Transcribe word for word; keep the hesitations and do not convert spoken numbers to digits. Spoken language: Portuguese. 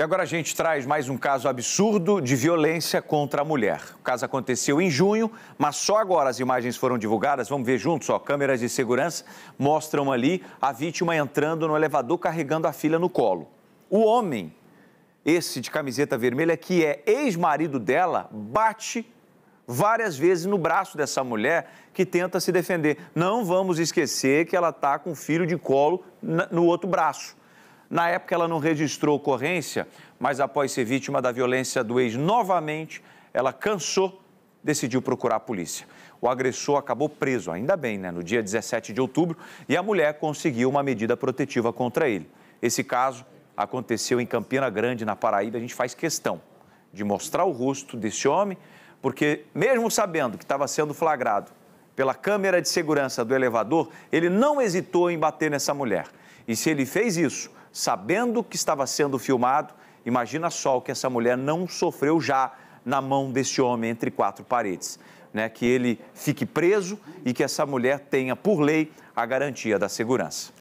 E agora a gente traz mais um caso absurdo de violência contra a mulher. O caso aconteceu em junho, mas só agora as imagens foram divulgadas. Vamos ver juntos, ó, câmeras de segurança mostram ali a vítima entrando no elevador carregando a filha no colo. O homem, esse de camiseta vermelha, que é ex-marido dela, bate várias vezes no braço dessa mulher que tenta se defender. Não vamos esquecer que ela está com o filho de colo no outro braço. Na época, ela não registrou ocorrência, mas após ser vítima da violência do ex novamente, ela cansou, decidiu procurar a polícia. O agressor acabou preso, ainda bem, né, no dia dezessete de outubro, e a mulher conseguiu uma medida protetiva contra ele. Esse caso aconteceu em Campina Grande, na Paraíba. A gente faz questão de mostrar o rosto desse homem, porque mesmo sabendo que estava sendo flagrado pela câmera de segurança do elevador, ele não hesitou em bater nessa mulher. E se ele fez isso sabendo que estava sendo filmado, imagina só o que essa mulher não sofreu já na mão desse homem entre quatro paredes, né? Que ele fique preso e que essa mulher tenha, por lei, a garantia da segurança.